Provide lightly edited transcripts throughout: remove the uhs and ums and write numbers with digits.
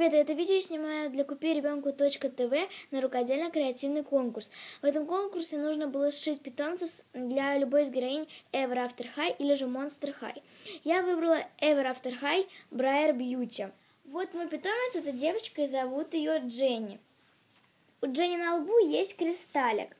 Ребята, это видео я снимаю для «Купи ребенку .тв» на рукодельно-креативный конкурс. В этом конкурсе нужно было сшить питомца для любой из героинь Ever After High или же Monster High. Я выбрала Ever After High Briar Beauty. Вот мой питомец, это девочка, и зовут ее Дженни. У Дженни на лбу есть кристаллик.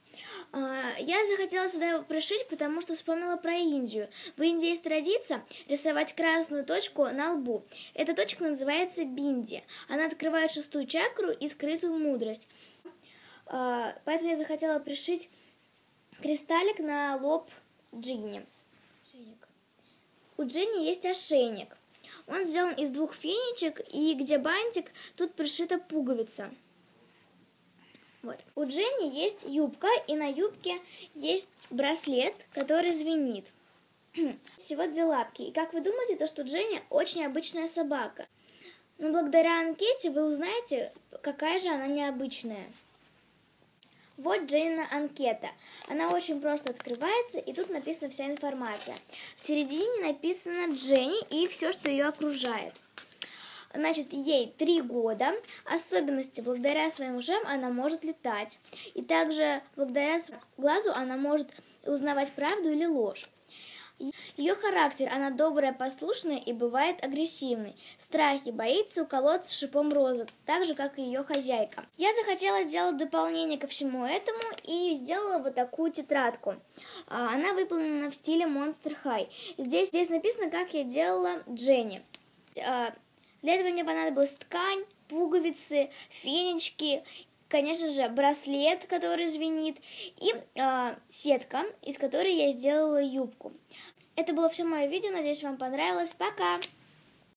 Я захотела сюда его пришить, потому что вспомнила про Индию. В Индии есть традиция рисовать красную точку на лбу. Эта точка называется бинди. Она открывает шестую чакру и скрытую мудрость. Поэтому я захотела пришить кристаллик на лоб Джинни. У Джинни есть ошейник. Он сделан из двух фенечек, и где бантик, тут пришита пуговица. Вот. У Дженни есть юбка, и на юбке есть браслет, который звенит. Всего две лапки. И как вы думаете, то что Дженни очень обычная собака. Но благодаря анкете вы узнаете, какая же она необычная. Вот Дженнина анкета. Она очень просто открывается, и тут написана вся информация. В середине написано Дженни и все, что ее окружает. Значит, ей 3 года. Особенности: благодаря своим ушам она может летать. И также благодаря своему глазу она может узнавать правду или ложь. Ее характер: она добрая, послушная и бывает агрессивной. Страхи: боится уколоться шипом розы, так же, как и ее хозяйка. Я захотела сделать дополнение ко всему этому и сделала вот такую тетрадку. Она выполнена в стиле Monster High. Здесь написано, как я делала Дженни. Для этого мне понадобилась ткань, пуговицы, фенечки, конечно же, браслет, который звенит, и сетка, из которой я сделала юбку. Это было все мое видео, надеюсь, вам понравилось. Пока!